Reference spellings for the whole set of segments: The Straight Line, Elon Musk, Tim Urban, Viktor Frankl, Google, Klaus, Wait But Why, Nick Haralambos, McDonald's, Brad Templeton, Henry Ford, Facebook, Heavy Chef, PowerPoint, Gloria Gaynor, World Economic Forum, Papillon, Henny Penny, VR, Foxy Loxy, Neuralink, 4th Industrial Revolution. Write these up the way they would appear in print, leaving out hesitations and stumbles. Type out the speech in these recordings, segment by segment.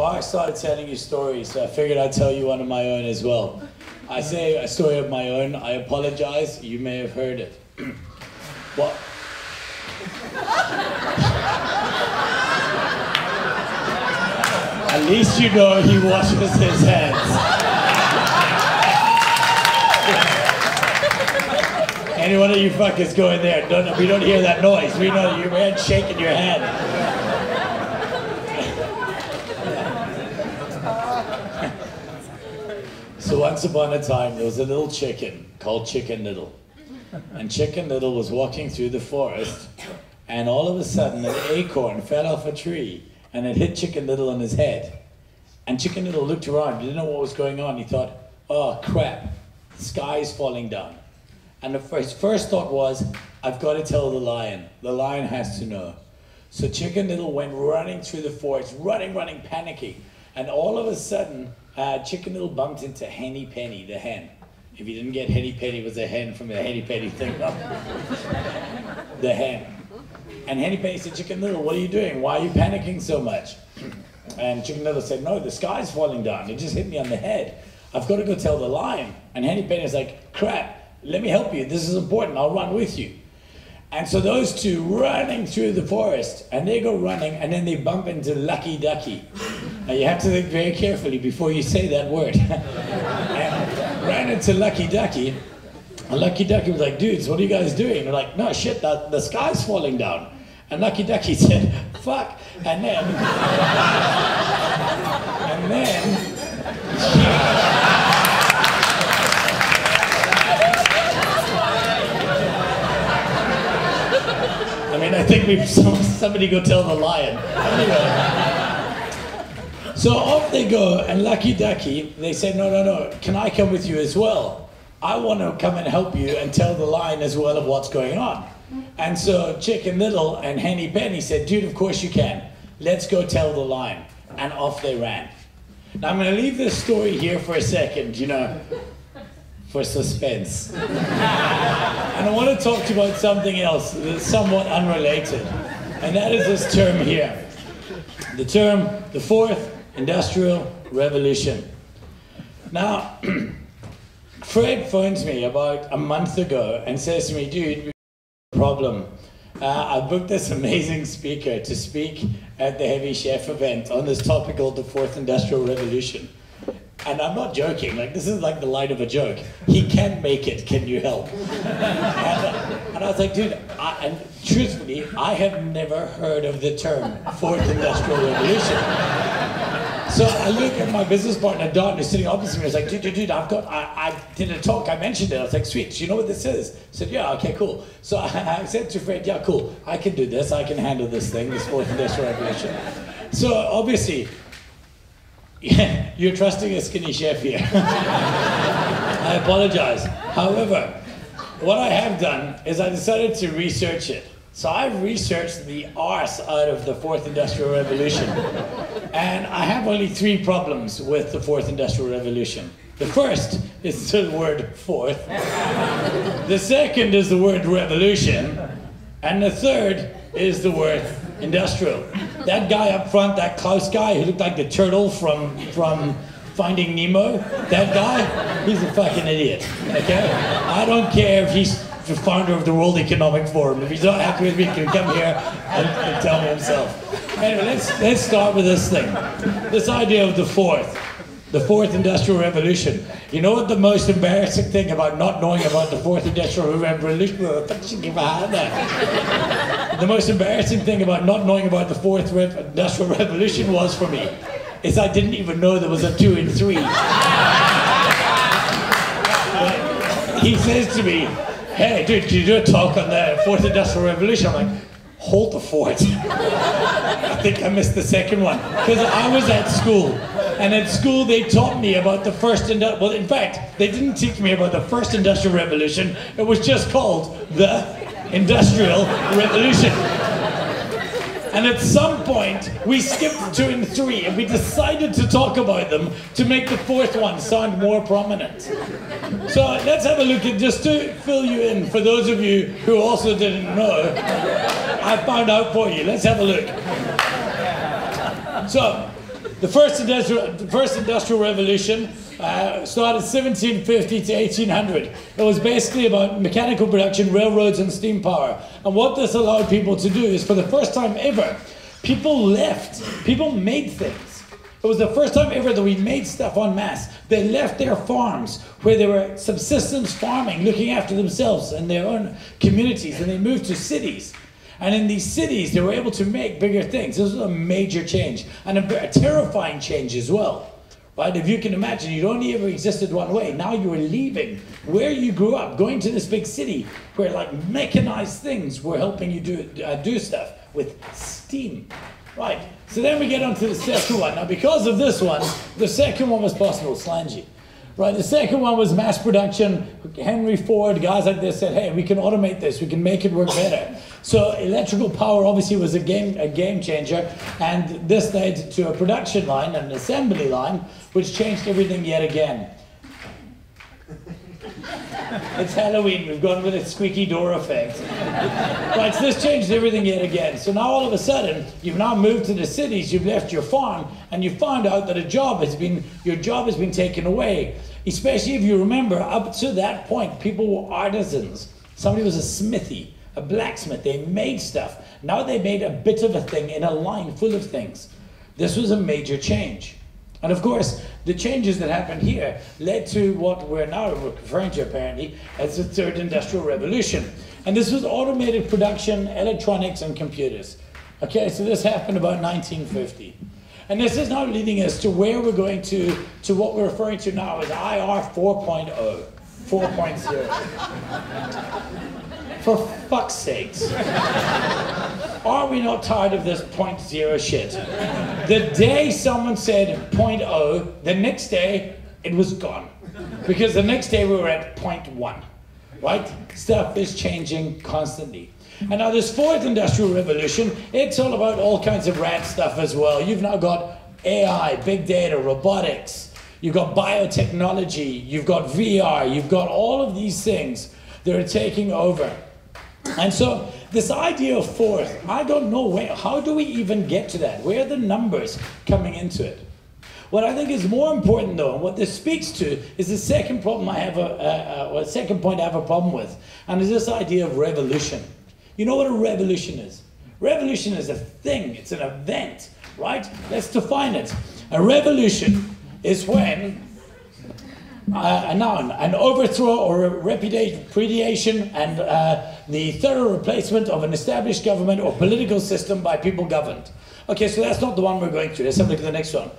Mark started telling you stories, so I figured I'd tell you one of my own as well. I say a story of my own, I apologize, you may have heard it. What? At least you know he washes his hands. Any one of you fuckers going there, we don't hear that noise, we know your man shaking your hand. So once upon a time, there was a little chicken called Chicken Little. And Chicken Little was walking through the forest, and all of a sudden an acorn fell off a tree, and it hit Chicken Little on his head. And Chicken Little looked around, he didn't know what was going on. He thought, oh crap, the sky is falling down. And his first thought was, I've got to tell the lion has to know. So Chicken Little went running through the forest, running, panicking. And all of a sudden, Chicken Little bumped into Henny Penny, the hen. If you didn't get Henny Penny, it was a hen from the Henny Penny thing. The hen. And Henny Penny said, Chicken Little, what are you doing? Why are you panicking so much? And Chicken Little said, no, the sky's falling down. It just hit me on the head. I've got to go tell the lion. And Henny Penny was like, crap, let me help you. This is important. I'll run with you. And so those two running through the forest, and they go running, and then they bump into Lucky Ducky. Now you have to think very carefully before you say that word. And ran into Lucky Ducky, and Lucky Ducky was like, dudes, what are you guys doing? They're like, no shit, the sky's falling down. And Lucky Ducky said, fuck. And then, I think somebody go tell the lion. Anyway. So off they go, and Lucky Ducky, they say, no, can I come with you as well? I want to come and help you and tell the lion as well of what's going on. And so Chicken Little and Henny Penny said, dude, of course you can. Let's go tell the lion. And off they ran. Now I'm going to leave this story here for a second, for suspense. And I want to talk to you about something else that's somewhat unrelated, and that is this term here. The term, the Fourth Industrial Revolution. Now, Fred phones me about a month ago and says to me, dude, we've got a problem. I booked this amazing speaker to speak at the Heavy Chef event on this topic called the Fourth Industrial Revolution. And I'm not joking, this is like the line of a joke. He can make it, can you help? And I was like, dude, and truthfully, I have never heard of the term Fourth Industrial Revolution. So I look at my business partner, Don, who's sitting opposite me, I was like, dude, I did a talk, I mentioned it. I was like, sweet, do you know what this is? I said, yeah, okay, cool. So I said to Fred, yeah, cool, I can do this, I can handle this thing, this Fourth Industrial Revolution. So obviously, yeah, you're trusting a skinny chef here. I apologize. However, what I have done is I decided to research it. So I've researched the arse out of the Fourth Industrial Revolution. And I have only three problems with the Fourth Industrial Revolution. The first is the word fourth. The second is the word revolution. And the third is the word industrial. That guy up front, that Klaus guy who looked like the turtle from Finding Nemo, that guy, he's a fucking idiot, okay? I don't care if he's the founder of the World Economic Forum. If he's not happy with me, he can come here and tell me himself. Anyway, let's start with this thing. This idea of the Fourth Industrial Revolution. You know what the most embarrassing thing about not knowing about the Fourth Industrial Revolution? The most embarrassing thing about not knowing about the Fourth Industrial Revolution was for me, is I didn't even know there was a 2 and 3. He says to me, hey dude, can you do a talk on the Fourth Industrial Revolution? I'm like, hold the fort. I think I missed the second one, because I was at school. And at school they taught me about the well, in fact, they didn't teach me about the First Industrial Revolution. It was just called the Industrial Revolution. And at some point, we skipped 2 and 3, and we decided to talk about them to make the fourth one sound more prominent. So let's have a look at, just to fill you in, for those of you who also didn't know, I found out for you. Let's have a look. So, The first industrial revolution started 1750 to 1800. It was basically about mechanical production, railroads and steam power. And what this allowed people to do is, for the first time ever, people made things. It was the first time ever that we made stuff en masse. They left their farms where they were subsistence farming, looking after themselves and their own communities, and they moved to cities. And in these cities, they were able to make bigger things. This was a major change, and a terrifying change as well, right? If you can imagine, you'd only ever existed one way. Now you were leaving where you grew up, going to this big city where like mechanized things were helping you do stuff with steam, right? So then we get onto the second one. Now, because of this one, the second one was possible, slangy. Right, the second one was mass production. Henry Ford, guys like this said, hey, we can automate this, we can make it work better. So electrical power obviously was a game changer, and this led to a production line and an assembly line, which changed everything yet again. It's Halloween, we've gone with a squeaky door effect. Right, so this changed everything yet again. So now all of a sudden, you've now moved to the cities, you've left your farm, and you find out that your job has been taken away. Especially if you remember, up to that point, people were artisans. Somebody was a smithy, a blacksmith, they made stuff. Now they made a bit of a thing in a line full of things. This was a major change. And of course, the changes that happened here led to what we're now referring to, apparently, as the Third Industrial Revolution. And this was automated production, electronics, and computers. Okay, so this happened about 1950. And this is now leading us to where we're going to what we're referring to now as IR 4.0, 4.0. For fuck's sakes. Are we not tired of this 0.0 shit? The day someone said 0.0, the next day it was gone. Because the next day we were at 0.1, right? Stuff is changing constantly. And now this fourth industrial revolution, it's all about all kinds of rad stuff as well. You've now got AI, big data, robotics, you've got biotechnology, you've got VR, you've got all of these things that are taking over. And so this idea of fourth, I don't know where, how do we even get to that? Where are the numbers coming into it? What I think is more important though, what this speaks to, is the second problem I have, or second point I have a problem with, and is this idea of revolution. You know what a revolution is? Revolution is a thing, it's an event, right? Let's define it. A revolution is when a noun, an overthrow or a repudiation and the thorough replacement of an established government or political system by people governed. Okay, so that's not the one we're going through. Let's have a look at the next one.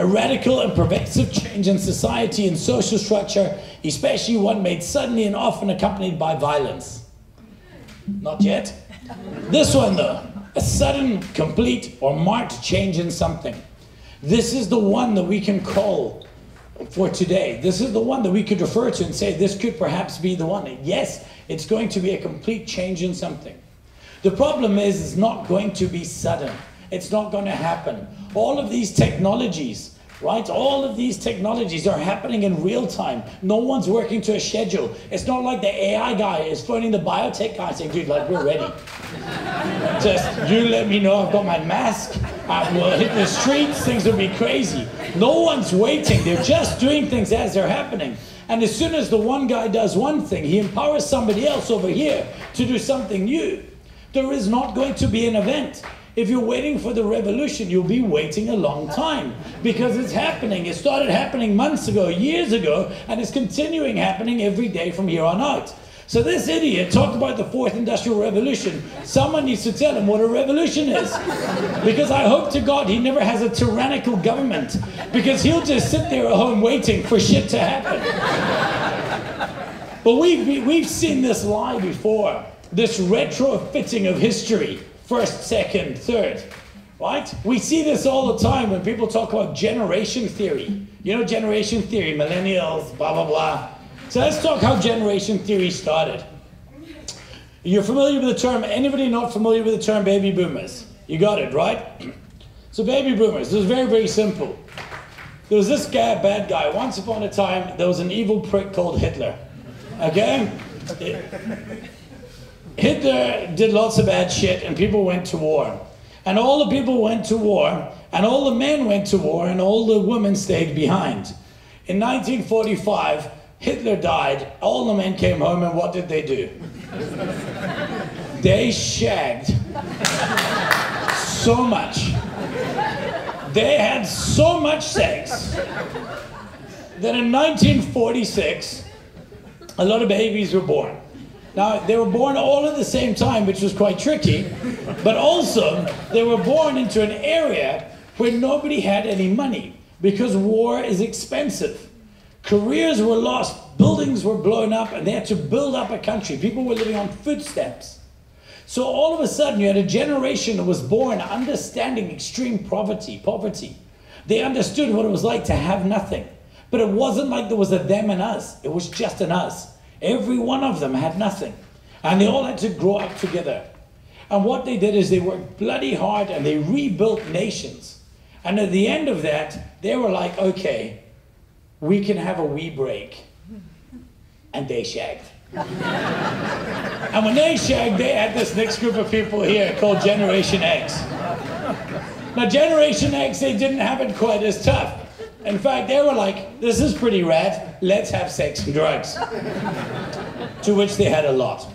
A radical and pervasive change in society and social structure, especially one made suddenly and often accompanied by violence. Not yet. This one though, a sudden, complete or marked change in something. This is the one that we can call for today. This is the one that we could refer to and say, this could perhaps be the one. Yes, it's going to be a complete change in something. The problem is, it's not going to be sudden. It's not going to happen. All of these technologies, right? All of these technologies are happening in real time. No one's working to a schedule. It's not like the AI guy is phoning the biotech guy saying, dude, like, we're ready. Just, you let me know I've got my mask. I will hit the streets, things will be crazy. No one's waiting, they're just doing things as they're happening. And as soon as the one guy does one thing, he empowers somebody else over here to do something new. There is not going to be an event. If you're waiting for the revolution, you'll be waiting a long time because it's happening. It started happening months ago, years ago, and it's continuing happening every day from here on out. So this idiot talked about the fourth industrial revolution. Someone needs to tell him what a revolution is. Because I hope to God he never has a tyrannical government, because he'll just sit there at home waiting for shit to happen. But we've seen this lie before, this retrofitting of history, first, second, third, right? We see this all the time when people talk about generation theory. You know generation theory, millennials, blah, blah, blah. So let's talk how generation theory started. You're familiar with the term, anybody not familiar with the term baby boomers? You got it, right? So baby boomers, it was very, very simple. There was this guy, bad guy. Once upon a time, there was an evil prick called Hitler, okay? Hitler did lots of bad shit and people went to war. And all the people went to war And all the men went to war and all the women stayed behind. In 1945, Hitler died, all the men came home, and what did they do? They shagged so much. They had so much sex that in 1946, a lot of babies were born. Now, they were born all at the same time, which was quite tricky, but also they were born into an area where nobody had any money because war is expensive. Careers were lost, buildings were blown up, and they had to build up a country. People were living on food stamps. So all of a sudden, you had a generation that was born understanding extreme poverty. They understood what it was like to have nothing. But it wasn't like there was a them and us. It was just an us. Every one of them had nothing. And they all had to grow up together. And what they did is they worked bloody hard and they rebuilt nations. And at the end of that, they were like, okay, we can have a wee break. And they shagged. And when they shagged, they had this next group of people here called Generation X. Now, Generation X, they didn't have it quite as tough. In fact, they were like, this is pretty rad, let's have sex and drugs. To which they had a lot.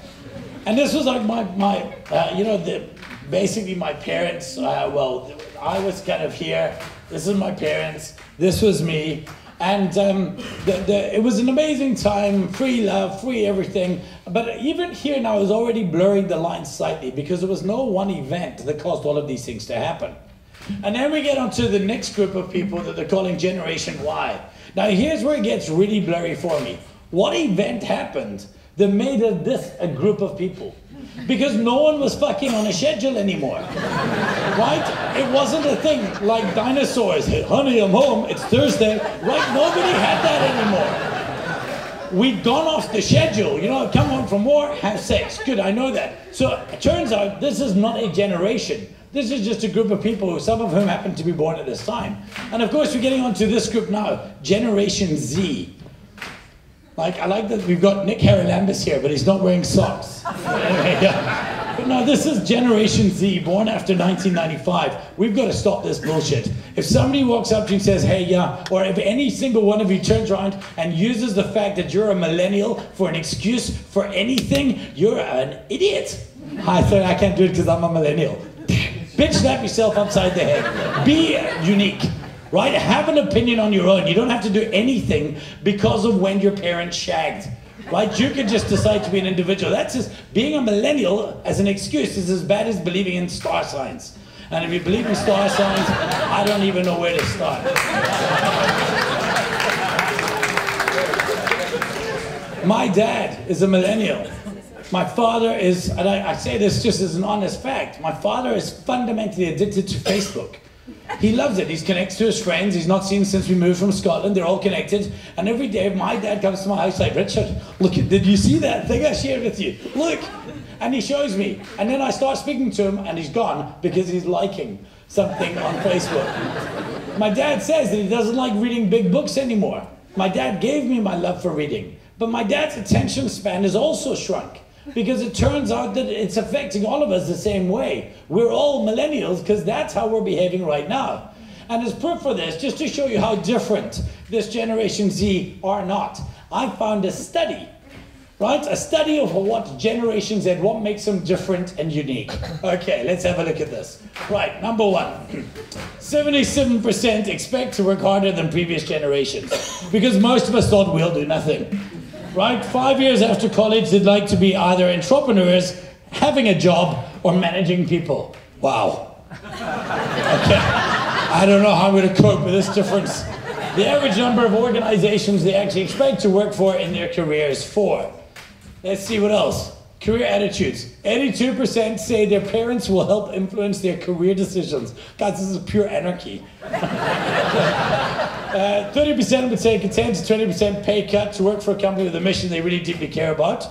And this was like basically my parents, I was kind of here, this is my parents, this was me. And it was an amazing time, free love, free everything. But even here now is already blurring the lines slightly because there was no one event that caused all of these things to happen. And then we get onto the next group of people that they're calling Generation Y. Now here's where it gets really blurry for me. What event happened that made this a group of people? Because no one was fucking on a schedule anymore, right? It wasn't a thing like dinosaurs. Hey, honey, I'm home, it's Thursday, right? Nobody had that anymore. We'd gone off the schedule, come home from war, have sex, good, I know that. So it turns out this is not a generation. This is just a group of people, some of whom happened to be born at this time. And of course, we're getting onto this group now, Generation Z. I like that we've got Nick Haralambos here, but he's not wearing socks. But no, this is Generation Z, born after 1995. We've got to stop this bullshit. If somebody walks up to you and says, hey, yeah, or if any single one of you turns around and uses the fact that you're a millennial for an excuse for anything, you're an idiot. Hi, sorry, I can't do it because I'm a millennial. Bitch, slap yourself upside the head. Be unique, right? Have an opinion on your own. You don't have to do anything because of when your parents shagged, right? You can just decide to be an individual. That's just, being a millennial as an excuse is as bad as believing in star signs. And if you believe in star signs, I don't even know where to start. My dad is a millennial. My father is, and I say this just as an honest fact, my father is fundamentally addicted to Facebook. He loves it. He connects to his friends. He's not seen since we moved from Scotland. They're all connected. And every day my dad comes to my house like, Richard, look, did you see that thing I shared with you? Look. And he shows me. And then I start speaking to him and he's gone because he's liking something on Facebook. My dad says that he doesn't like reading big books anymore. My dad gave me my love for reading. But my dad's attention span is also shrunk. Because it turns out that it's affecting all of us the same way. We're all millennials because that's how we're behaving right now. And as proof for this, just to show you how different this Generation Z are not, I found a study, right? A study of what Generation Z, what makes them different and unique. Okay, let's have a look at this. Right, number one, 77% expect to work harder than previous generations because most of us thought we'll do nothing. Right, 5 years after college, they'd like to be either entrepreneurs, having a job, or managing people. Wow. Okay. I don't know how I'm going to cope with this difference. The average number of organizations they actually expect to work for in their career is 4. Let's see what else. Career attitudes. 82% say their parents will help influence their career decisions. Guys, this is pure anarchy. 30% would take a 10 to 20% pay cut to work for a company with a mission they really deeply care about.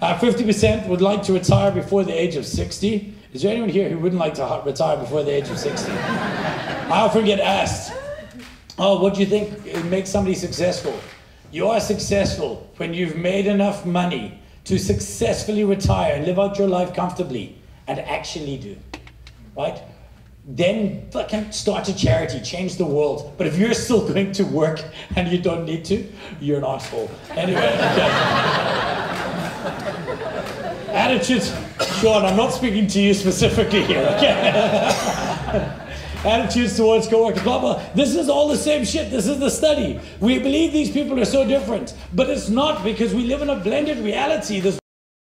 50% would like to retire before the age of 60. Is there anyone here who wouldn't like to retire before the age of 60? I often get asked, oh, what do you think makes somebody successful? You are successful when you've made enough money to successfully retire and live out your life comfortably and actually do, right? then fucking start a charity, change the world. But if you're still going to work and you don't need to, you're an asshole. Anyway. Attitudes, Sean, I'm not speaking to you specifically here, okay? Attitudes towards coworkers, blah, blah. This is all the same shit. This is the study. We believe these people are so different, but it's not, because we live in a blended reality. This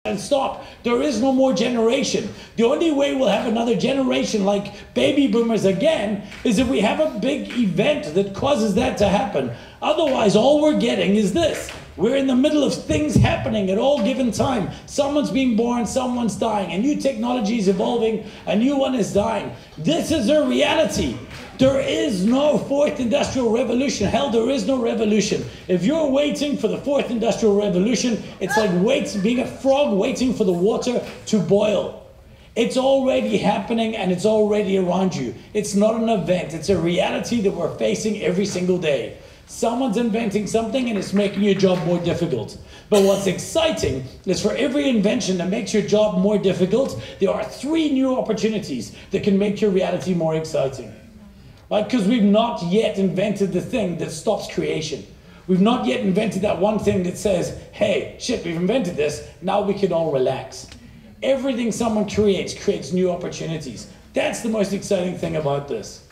and stop. There is no more generation. The only way we'll have another generation like baby boomers again is if we have a big event that causes that to happen. Otherwise, all we're getting is this. We're in the middle of things happening at all given time. Someone's being born, someone's dying, a new technology is evolving, a new one is dying. This is a reality. There is no fourth industrial revolution. Hell, there is no revolution. If you're waiting for the fourth industrial revolution, it's like being a frog waiting for the water to boil. It's already happening and it's already around you. It's not an event, it's a reality that we're facing every single day. Someone's inventing something and it's making your job more difficult. But what's exciting is for every invention that makes your job more difficult, there are 3 new opportunities that can make your reality more exciting. Right? Because we've not yet invented the thing that stops creation. We've not yet invented that one thing that says, hey, shit, we've invented this, now we can all relax. Everything someone creates new opportunities. That's the most exciting thing about this.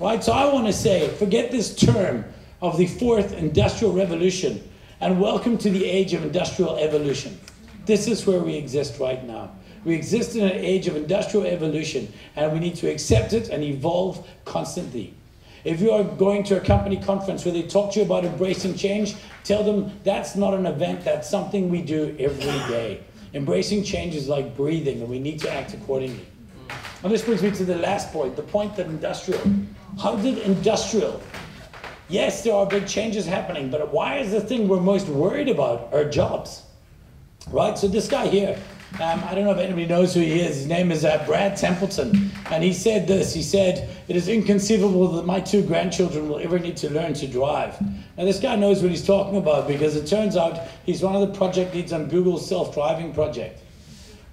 Right? So I want to say, forget this term of the fourth industrial revolution, and welcome to the age of industrial evolution. This is where we exist right now. We exist in an age of industrial evolution, and we need to accept it and evolve constantly. If you are going to a company conference where they talk to you about embracing change, tell them that's not an event, that's something we do every day. Embracing change is like breathing, and we need to act accordingly. And this brings me to the last point, the point that industrial. How did industrial? Yes, there are big changes happening, but why is the thing we're most worried about our jobs, right? So this guy here, I don't know if anybody knows who he is. His name is Brad Templeton, and he said this. He said, "It is inconceivable that my 2 grandchildren will ever need to learn to drive." Now this guy knows what he's talking about, because it turns out he's one of the project leads on Google's self-driving project,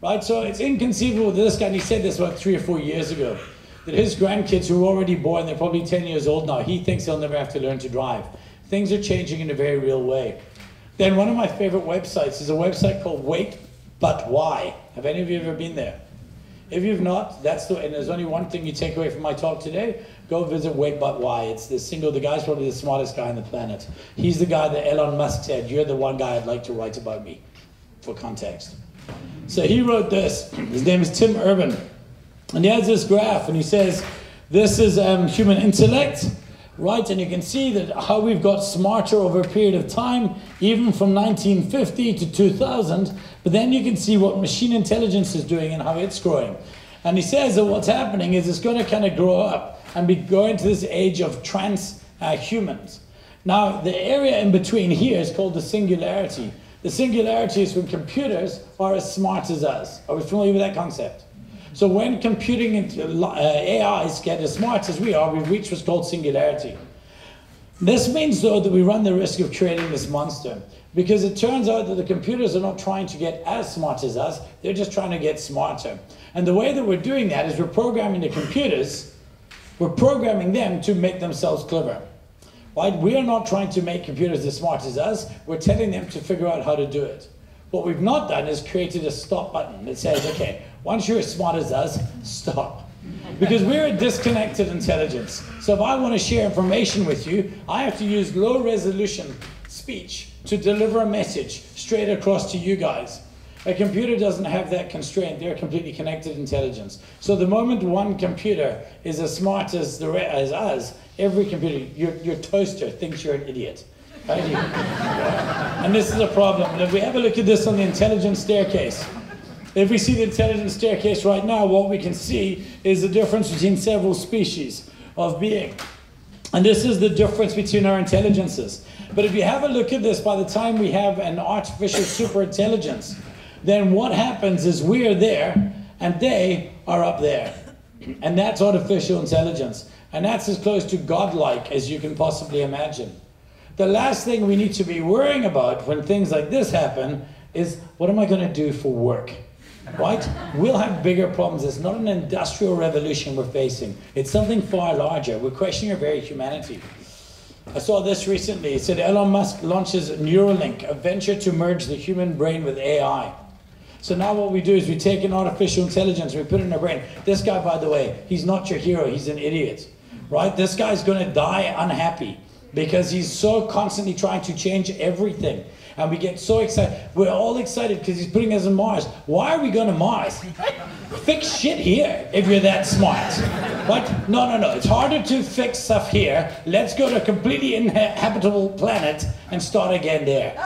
right? So it's inconceivable that this guy, and he said this about 3 or 4 years ago, that his grandkids who are already born, they're probably 10 years old now, he thinks they'll never have to learn to drive. Things are changing in a very real way. Then one of my favorite websites is a website called Wait But Why. Have any of you ever been there? If you've not, and there's only one thing you take away from my talk today, go visit Wait But Why. It's the guy's probably the smartest guy on the planet. He's the guy that Elon Musk said, you're the one guy I'd like to write about me, for context. So he wrote this, his name is Tim Urban. And he has this graph, and he says, this is human intellect, right? And you can see that how we've got smarter over a period of time, even from 1950 to 2000. But then you can see what machine intelligence is doing and how it's growing. And he says that what's happening is it's going to kind of grow up and be going to this age of transhumans. Now, the area in between here is called the singularity. The singularity is when computers are as smart as us. Are we familiar with that concept? So when computing and AIs get as smart as we are, we've reached what's called singularity. This means, though, that we run the risk of creating this monster, because it turns out that the computers are not trying to get as smart as us, they're just trying to get smarter. And the way that we're doing that is we're programming the computers, we're programming them to make themselves clever. Right? We are not trying to make computers as smart as us, we're telling them to figure out how to do it. What we've not done is created a stop button that says, okay, once you're as smart as us, stop. Because we're a disconnected intelligence. So if I want to share information with you, I have to use low resolution speech to deliver a message straight across to you guys. A computer doesn't have that constraint. They're a completely connected intelligence. So the moment one computer is as smart as us, every computer, your toaster thinks you're an idiot. Right? And this is a problem. And if we have a look at this on the intelligence staircase, if we see the intelligence staircase right now, what we can see is the difference between several species of being. And this is the difference between our intelligences. But if you have a look at this, by the time we have an artificial superintelligence, then what happens is we're there and they are up there. And that's artificial intelligence. And that's as close to godlike as you can possibly imagine. The last thing we need to be worrying about when things like this happen is, what am I going to do for work? right? We'll have bigger problems. It's not an industrial revolution we're facing. It's something far larger. We're questioning our very humanity. I saw this recently. It said Elon Musk launches Neuralink, a venture to merge the human brain with AI. So now what we do is we take an artificial intelligence, we put it in our brain. This guy, by the way, he's not your hero, he's an idiot, right? This guy's gonna die unhappy because he's so constantly trying to change everything. And we get so excited. We're all excited because he's putting us on Mars. Why are we going to Mars? Fix shit here if you're that smart. Right? No, no, no. It's harder to fix stuff here. Let's go to a completely inhabitable planet and start again there.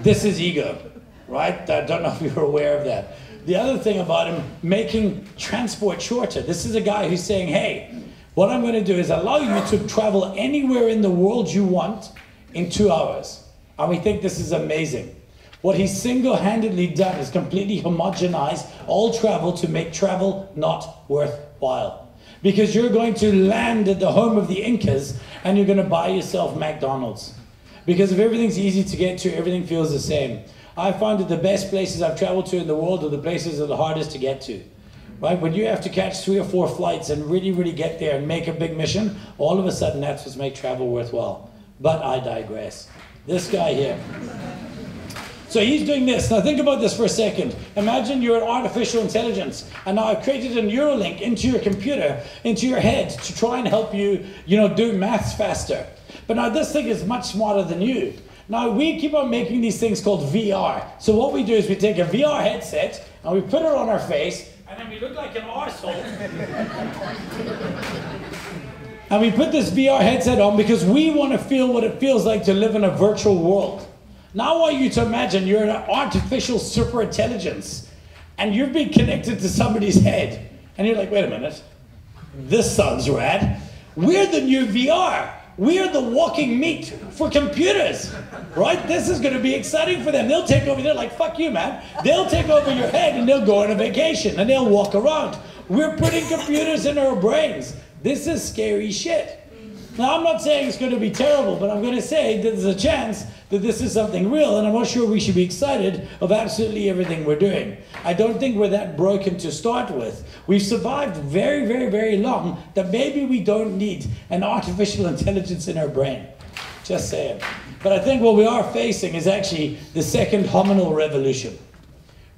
This is ego, right? I don't know if you're aware of that. The other thing about him, making transport shorter. This is a guy who's saying, hey, what I'm going to do is allow you to travel anywhere in the world you want in 2 hours. And we think this is amazing. What he's single-handedly done is completely homogenize all travel to make travel not worthwhile. Because you're going to land at the home of the Incas and you're going to buy yourself McDonald's. Because if everything's easy to get to, everything feels the same. I found that the best places I've traveled to in the world are the places that are the hardest to get to. Right? When you have to catch 3 or 4 flights and really, really get there and make a big mission, all of a sudden that's what makes travel worthwhile. But I digress. This guy here. So he's doing this. Now think about this for a second. Imagine you're an artificial intelligence and now I've created a Neuralink into your computer, into your head to try and help you, do maths faster. But now this thing is much smarter than you. Now we keep on making these things called VR. So what we do is we take a VR headset and we put it on our face and then we look like an arsehole. And we put this VR headset on because we want to feel what it feels like to live in a virtual world. Now I want you to imagine you're an artificial super intelligence and you've been connected to somebody's head. And you're like, wait a minute, this sounds rad. We're the new VR. We're the walking meat for computers, right? This is going to be exciting for them. They'll take over, they're like, fuck you, man. They'll take over your head and they'll go on a vacation and they'll walk around. We're putting computers in our brains. This is scary shit. Now, I'm not saying it's going to be terrible, but I'm going to say that there's a chance that this is something real, and I'm not sure we should be excited of absolutely everything we're doing. I don't think we're that broken to start with. We've survived very, very, very long that maybe we don't need an artificial intelligence in our brain. Just saying. But I think what we are facing is actually the second hominal revolution,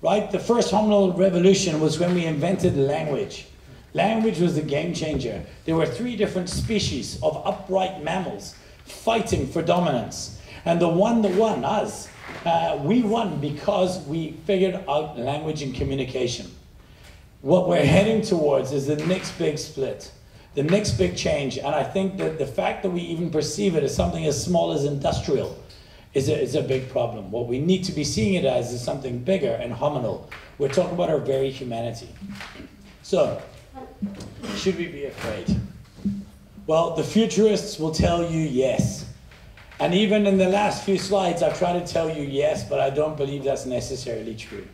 right? The first hominal revolution was when we invented language. Language was the game changer. There were 3 different species of upright mammals fighting for dominance. And the one, us, we won because we figured out language and communication. What we're heading towards is the next big split, the next big change. And I think that the fact that we even perceive it as something as small as industrial is a big problem. What we need to be seeing it as is something bigger and hominal. We're talking about our very humanity. So, should we be afraid? Well, the futurists will tell you yes. And even in the last few slides, I've tried to tell you yes, but I don't believe that's necessarily true.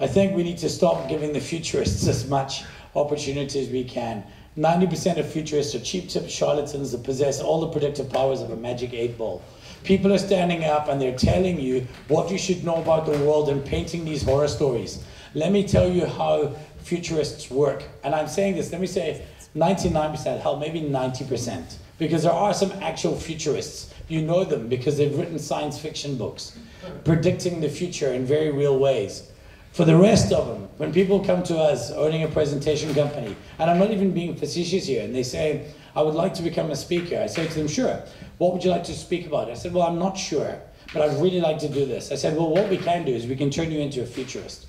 I think we need to stop giving the futurists as much opportunity as we can. 90% of futurists are cheap-tip charlatans that possess all the predictive powers of a magic 8-ball. People are standing up and they're telling you what you should know about the world and painting these horror stories. Let me tell you how futurists work. And I'm saying this, let me say 99%, hell, maybe 90%. Because there are some actual futurists. You know them because they've written science fiction books, predicting the future in very real ways. For the rest of them, when people come to us owning a presentation company, and I'm not even being facetious here, and they say, I would like to become a speaker. I say to them, sure, what would you like to speak about? I said, well, I'm not sure, but I'd really like to do this. I said, well, what we can do is we can turn you into a futurist.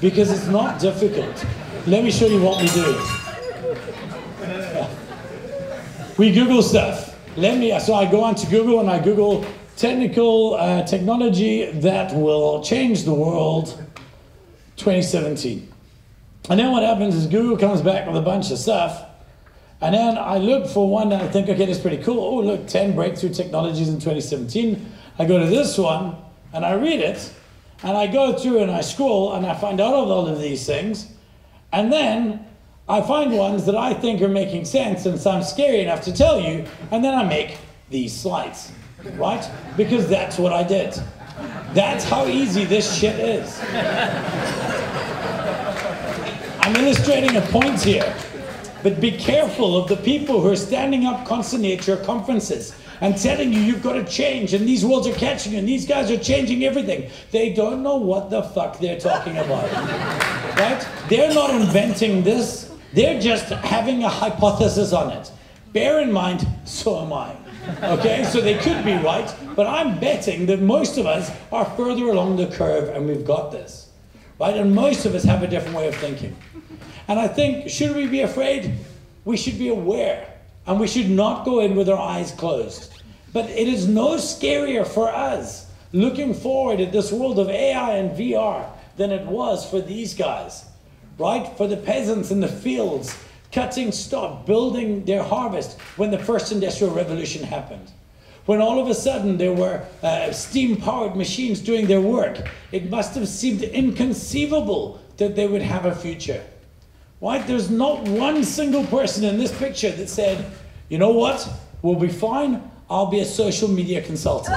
Because it's not difficult. Let me show you what we do. We Google stuff. So I go onto Google and I Google technical technology that will change the world 2017. And then what happens is Google comes back with a bunch of stuff. And then I look for one that I think, okay, that's pretty cool. Oh, look, 10 breakthrough technologies in 2017. I go to this one and I read it. And I go through and I scroll and I find out all of these things. And then I find ones that I think are making sense and sound scary enough to tell you. And then I make these slides, right? Because that's what I did. That's how easy this shit is. I'm illustrating a point here. But be careful of the people who are standing up constantly at your conferences and telling you you've got to change and these walls are catching and these guys are changing everything. They don't know what the fuck they're talking about. Right? They're not inventing this. They're just having a hypothesis on it. Bear in mind, so am I. Okay, so they could be right, but I'm betting that most of us are further along the curve and we've got this. Right? And most of us have a different way of thinking. And I think, should we be afraid? We should be aware. And we should not go in with our eyes closed. But it is no scarier for us looking forward at this world of AI and VR than it was for these guys, right? For the peasants in the fields, cutting stock, building their harvest when the first industrial revolution happened. When all of a sudden there were steam-powered machines doing their work, it must have seemed inconceivable that they would have a future. Right? There's not one single person in this picture that said, you know what, we'll be fine, I'll be a social media consultant.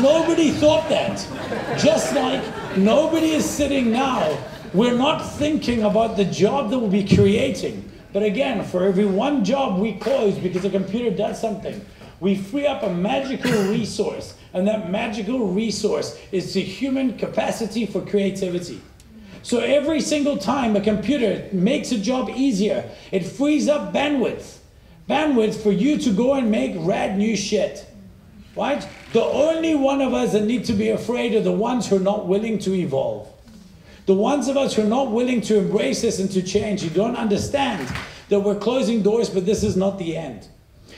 Nobody thought that. Just like nobody is sitting now, we're not thinking about the job that we'll be creating. But again, for every one job we close because a computer does something, we free up a magical resource, and that magical resource is the human capacity for creativity. So every single time a computer makes a job easier, it frees up bandwidth. Bandwidth for you to go and make rad new shit, right? The only one of us that need to be afraid are the ones who are not willing to evolve. The ones of us who are not willing to embrace this and to change, who don't understand that we're closing doors, but this is not the end.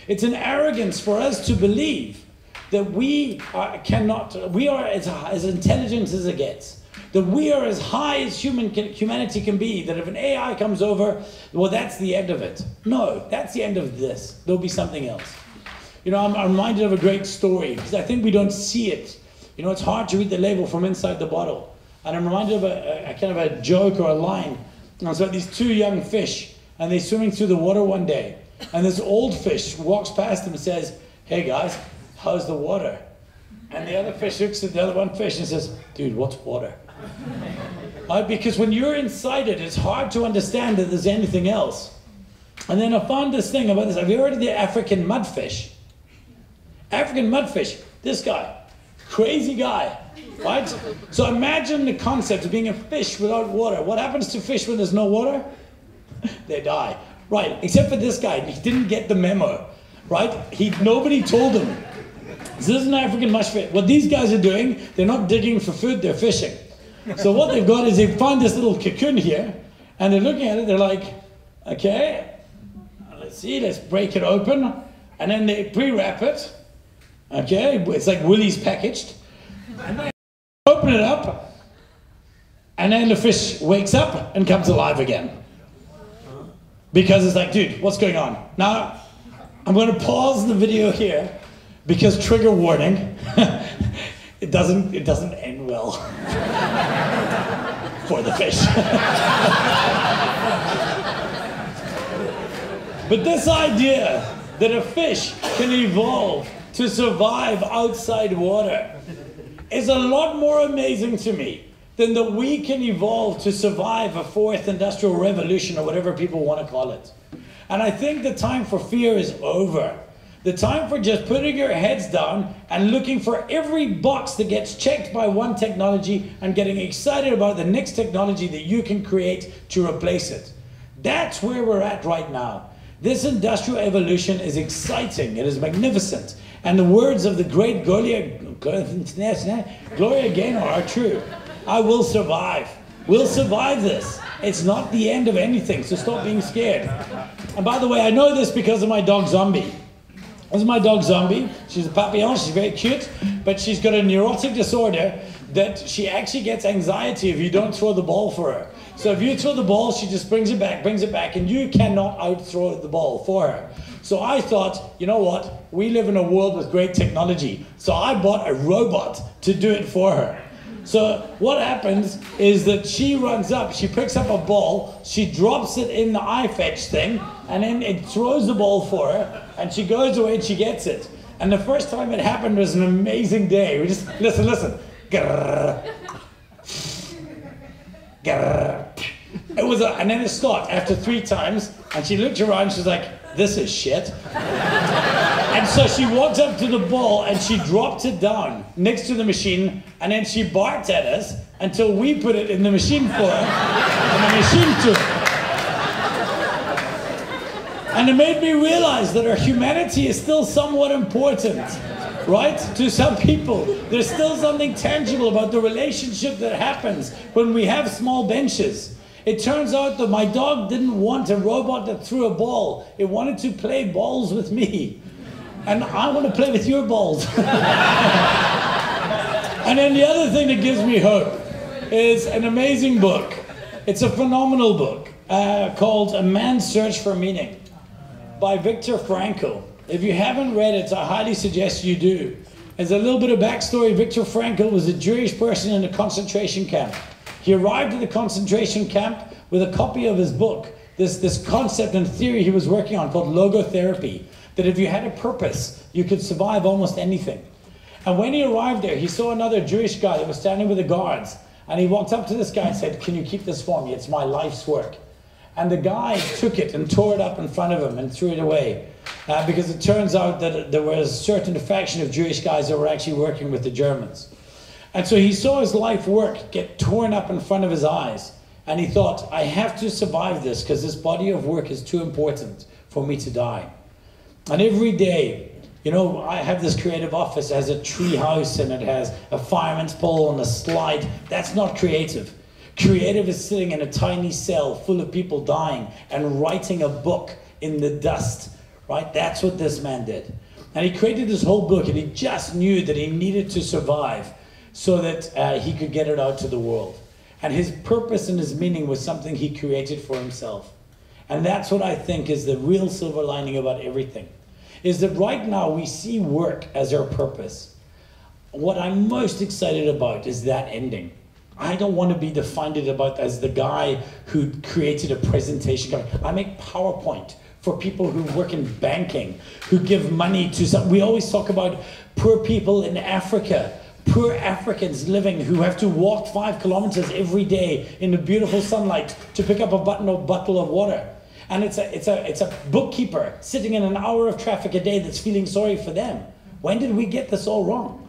It's an arrogance for us to believe that we are as intelligent as it gets. That we are as high as humanity can be, that if an AI comes over, well, that's the end of it. No, that's the end of this. There'll be something else. You know, I'm reminded of a great story, because I think we don't see it. You know, it's hard to read the label from inside the bottle. And I'm reminded of a kind of a joke or a line. And it's about these two young fish, and they're swimming through the water one day. And this old fish walks past them and says, hey guys, how's the water? And the other fish looks at the other one fish and says, dude, what's water? Right? Because when you're inside it, it's hard to understand that there's anything else. And then I found this thing about this. Have you heard of the African mudfish? African mudfish, this guy, crazy guy, right? So imagine the concept of being a fish without water. What happens to fish when there's no water? They die, right? Except for this guy, he didn't get the memo, right? Nobody told him. So this is an African mudfish. What these guys are doing, they're not digging for food, they're fishing. So what they've got is they find this little cocoon here, and they're looking at it, they're like, okay, let's see, let's break it open, and then they pre-wrap it, okay, it's like Woolies packaged, and they open it up, and then the fish wakes up and comes alive again. Because it's like, dude, what's going on? Now, I'm gonna pause the video here, because trigger warning, it doesn't end well for the fish. But this idea that a fish can evolve to survive outside water is a lot more amazing to me than that we can evolve to survive a fourth industrial revolution or whatever people want to call it. And I think the time for fear is over. The time for just putting your heads down and looking for every box that gets checked by one technology and getting excited about the next technology that you can create to replace it. That's where we're at right now. This industrial evolution is exciting, it is magnificent. And the words of the great Gloria Gaynor are true. I will survive. We'll survive this. It's not the end of anything, so stop being scared. And by the way, I know this because of my dog Zombie. This is my dog Zombie. She's a papillon, she's very cute, but she's got a neurotic disorder that she actually gets anxiety if you don't throw the ball for her. So if you throw the ball, she just brings it back, and you cannot out-throw the ball for her. So I thought, you know what? We live in a world with great technology. So I bought a robot to do it for her. So what happens is that she runs up, she picks up a ball, she drops it in the eye fetch thing, and then it throws the ball for her, and she goes away and she gets it. And the first time it happened was an amazing day. We just, listen. Grrr. It was, and then it stopped after 3 times, and she looked around and she was like, this is shit. And so she walked up to the ball and she dropped it down next to the machine, and then she barked at us until we put it in the machine for her, and the machine took it. And it made me realize that our humanity is still somewhat important, right? To some people, there's still something tangible about the relationship that happens when we have small benches. It turns out that my dog didn't want a robot that threw a ball. It wanted to play balls with me. And I want to play with your balls. And then the other thing that gives me hope is an amazing book. It's a phenomenal book called A Man's Search for Meaning by Viktor Frankl. If you haven't read it, I highly suggest you do. As a little bit of backstory, Viktor Frankl was a Jewish person in a concentration camp. He arrived at the concentration camp with a copy of his book, this concept and theory he was working on called logotherapy, that if you had a purpose, you could survive almost anything. And when he arrived there, he saw another Jewish guy that was standing with the guards, and he walked up to this guy and said, "Can you keep this for me? It's my life's work." And the guy took it and tore it up in front of him and threw it away, because it turns out that there was a certain faction of Jewish guys that were actually working with the Germans. And so he saw his life work get torn up in front of his eyes, and he thought, I have to survive this because this body of work is too important for me to die. And every day, you know, I have this creative office. It has a tree house and it has a fireman's pole and a slide. That's not creative. Creative is sitting in a tiny cell full of people dying and writing a book in the dust, right? That's what this man did. And he created this whole book, and he just knew that he needed to survive so that he could get it out to the world. And his purpose and his meaning was something he created for himself. And that's what I think is the real silver lining about everything, is that right now we see work as our purpose. What I'm most excited about is that ending. I don't want to be defined about as the guy who created a presentation company. I make PowerPoint for people who work in banking, who give money to some. We always talk about poor people in Africa, poor Africans living who have to walk 5 kilometers every day in the beautiful sunlight to pick up a bottle of water. And it's a bookkeeper sitting in an hour of traffic a day that's feeling sorry for them. When did we get this all wrong?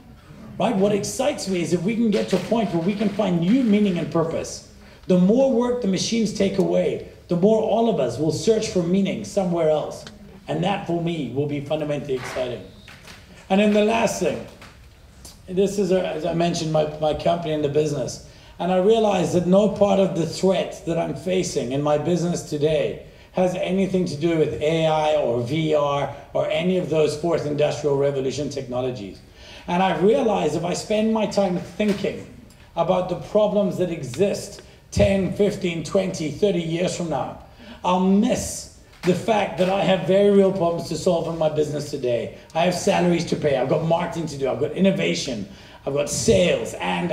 Right? What excites me is if we can get to a point where we can find new meaning and purpose. The more work the machines take away, the more all of us will search for meaning somewhere else. And that, for me, will be fundamentally exciting. And then the last thing, this is, as I mentioned, my company and the business. And I realized that no part of the threat that I'm facing in my business today has anything to do with AI or VR or any of those fourth industrial revolution technologies. And I realize if I spend my time thinking about the problems that exist 10, 15, 20, 30 years from now, I'll miss the fact that I have very real problems to solve in my business today. I have salaries to pay, I've got marketing to do, I've got innovation, I've got sales, and.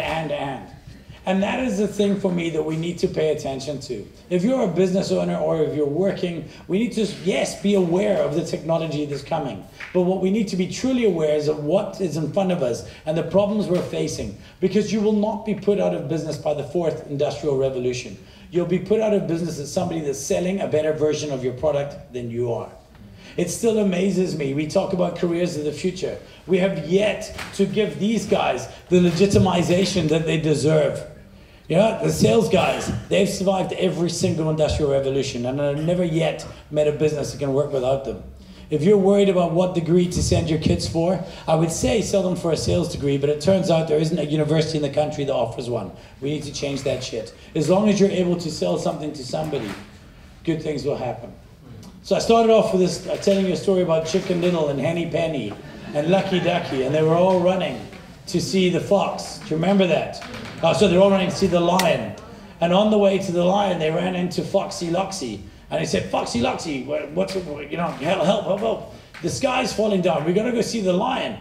And that is the thing for me that we need to pay attention to. If you're a business owner or if you're working, we need to, yes, be aware of the technology that's coming. But what we need to be truly aware is of what is in front of us and the problems we're facing. Because you will not be put out of business by the fourth industrial revolution. You'll be put out of business as somebody that's selling a better version of your product than you are. It still amazes me. We talk about careers of the future. We have yet to give these guys the legitimization that they deserve. You know, the sales guys, they've survived every single industrial revolution, and I've never yet met a business that can work without them. If you're worried about what degree to send your kids for, I would say sell them for a sales degree, but it turns out there isn't a university in the country that offers one. We need to change that shit. As long as you're able to sell something to somebody, good things will happen. So I started off with this, telling you a story about Chicken Little and Henny Penny and Lucky Ducky, and they were all running to see the fox. Do you remember that? So they're all running to see the lion. And on the way to the lion, they ran into Foxy Loxy. And he said, Foxy Loxy, what's, you know, help. The sky's falling down. We're going to go see the lion.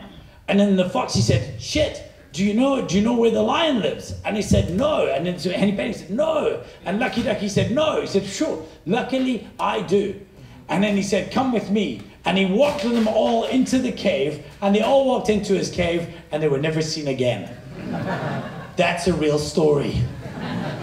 And then the foxy said, shit, do you know where the lion lives? And he said, no. And then Henny Penny said, no. And Lucky Ducky said, no. He said, sure, luckily I do. And then he said, come with me. And he walked with them all into the cave, and they all walked into his cave, and they were never seen again. That's a real story.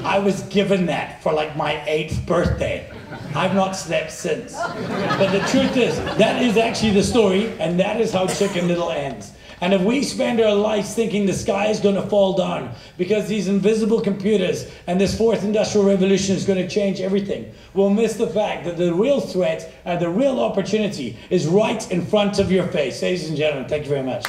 I was given that for like my 8th birthday. I've not slept since. But the truth is, that is actually the story, and that is how Chicken Little ends. And if we spend our lives thinking the sky is going to fall down because these invisible computers and this 4th industrial revolution is going to change everything, we'll miss the fact that the real threat and the real opportunity is right in front of your face. Ladies and gentlemen, thank you very much.